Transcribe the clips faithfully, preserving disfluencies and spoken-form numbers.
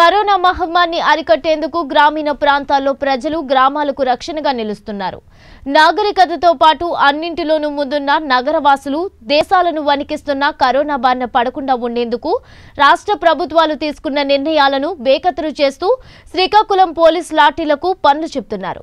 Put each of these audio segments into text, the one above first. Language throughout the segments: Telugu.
కరోనా మహమ్మారిని అరికట్టేందుకు గ్రామీణ ప్రాంతాల్లో ప్రజలు గ్రామాలకు రక్షణగా నిలుస్తున్నారు. నాగరికతతో పాటు అన్నింటిలోనూ ముందున్న నగరవాసులు దేశాలను వణికిస్తున్న కరోనా బారిన పడకుండా ఉండేందుకు రాష్ట్ర ప్రభుత్వాలు తీసుకున్న నిర్ణయాలను బేఖతరు చేస్తూ శ్రీకాకుళం పోలీస్ లాఠీలకు పన్ను చెప్తున్నారు.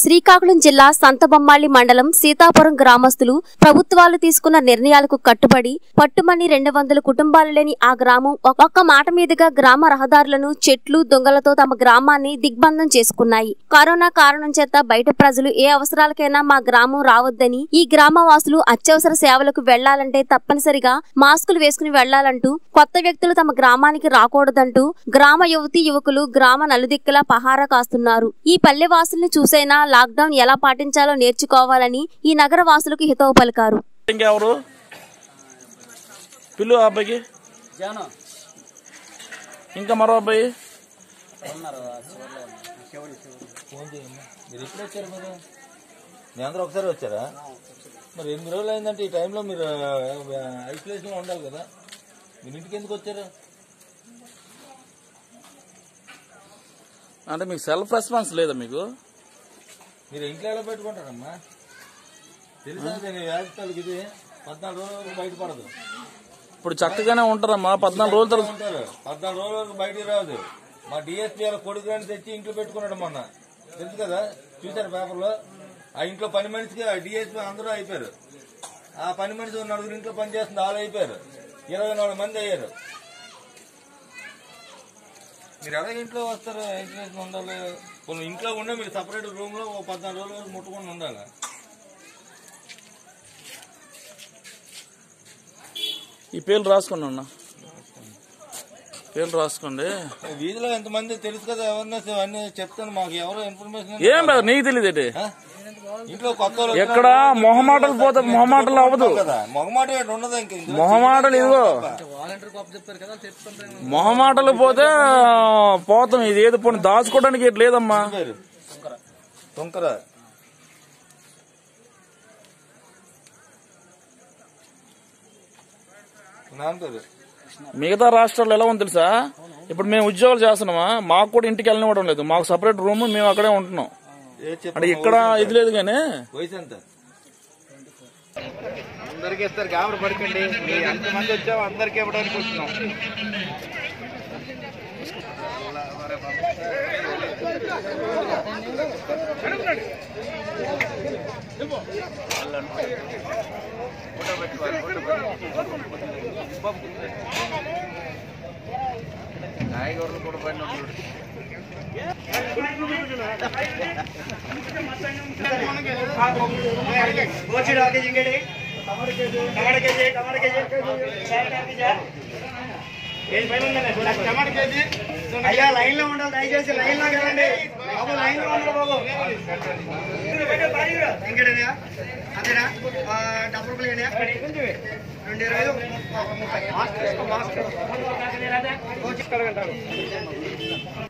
శ్రీకాకుళం జిల్లా సంతబొమ్మాళి మండలం సీతాపురం గ్రామస్తులు ప్రభుత్వాలు తీసుకున్న నిర్ణయాలకు కట్టుబడి పట్టుమని రెండు వందల కుటుంబాలు లేని ఆ గ్రామం ఒక్క మాట మీదుగా గ్రామ రహదారులను చెట్లు దొంగలతో తమ గ్రామాన్ని దిగ్బంధం చేసుకున్నాయి. కరోనా కారణం చేత బయట ప్రజలు ఏ అవసరాలకైనా మా గ్రామం రావద్దని, ఈ గ్రామవాసులు అత్యవసర సేవలకు వెళ్లాలంటే తప్పనిసరిగా మాస్కులు వేసుకుని వెళ్లాలంటూ, కొత్త వ్యక్తులు తమ గ్రామానికి రాకూడదంటూ గ్రామ యువతీ యువకులు గ్రామ నలుదిక్కలా పహారా కాస్తున్నారు. ఈ పల్లెవాసుల్ని చూసైనా లాక్డౌన్ ఎలా పాటించాలో నేర్చుకోవాలని ఈ నగర వాసులకు హితవు పలికారు. ఇంకా మరో అబ్బాయి ఒకసారి వచ్చారా? మరి ఎన్ని రోజులు అయిందంటే ఈ టైంలో మీరు ఐసోలేషన్ లో ఉండాలి కదా, మీరు ఇంటికి ఎందుకు వచ్చారు? అంటే మీకు సెల్ఫ్ రెస్పాన్స్ లేదా? మీకు మీరు ఇంట్లో ఎలా పెట్టుకుంటారమ్మా? తెలుసా వ్యాధికి ఇది పద్నాలుగు రోజుల వరకు బయటపడదు. ఇప్పుడు చక్కగానే ఉంటారమ్మా. పద్నాలుగు రోజుల తర్వాత ఉంటారు, పద్నాలుగు రోజుల వరకు బయటకు రాదు. మా డిఎస్పీ వాళ్ళ కొడుకుని తెచ్చి ఇంట్లో పెట్టుకున్నాడు మొన్న, తెలుసు కదా, చూశారు పేపర్లో. ఆ ఇంట్లో పని మనిషికి ఆ డిఎస్పీ అందరూ అయిపోయారు. ఆ పని మనిషి నలుగురు ఇంట్లో పనిచేస్తుంది, వాళ్ళు అయిపోయారు, ఇరవై నాలుగు మంది అయ్యారు. మీరు ఎలా ఇంట్లో వస్తారు? ఐసోలేషన్ ఉండాలి. కొంచెం ఇంట్లో ఉండే మీరు సపరేట్ రూమ్లో ఓ పద్నాలుగు రోజుల వరకు ముట్టుకొని ఉండాలి. ఈ పేర్లు రాసుకోండి అన్న, పేర్లు రాసుకోండి. వీధిలో ఎంతమంది తెలుసు కదా, అవేర్నెస్ అన్ని చెప్తాను. మాకు ఎవరో ఇన్ఫర్మేషన్ ఏం లేదు, నీకు తెలియదు. ఇంట్లో కొత్త ఎక్కడ మొహమాటలు పోతే మొహమాటలు అవ్వదు కదా, మొహమాట ఉండదు. ఇంక మొహమాటలు ఇదిగో మొహమాటలు పోతే పోతాం. ఇది ఏది పోనీ దాచుకోవడానికి ఎటు లేదమ్మా. తుంకర మిగతా రాష్ట్రాల్లో ఎలా ఉంది తెలుసా? ఇప్పుడు మేము ఉద్యోగాలు చేస్తున్నామా, మాకు కూడా ఇంటికి వెళ్ళనివ్వడం లేదు. మాకు సపరేట్ రూమ్, మేము అక్కడే ఉంటున్నాం. అంటే ఇక్కడ ఇది లేదు కానీ వయసు ఎంత అందరికి ఇస్తారు. కాబట్టి పడకండి, ఎంతమంది వచ్చామో అందరికి ఇవ్వడానికి వచ్చినాం. నాయకులు కూడా పడిన అయ్యా లైన్ లో ఉండాలి. దయచేసి లైన్ లో కదండి బాబు, లైన్ లో ఉండాలి బాబు. ఇంకేనా అదేనా? డబ్బులు రూపాయలు రెండు ఇరవై ముప్పై.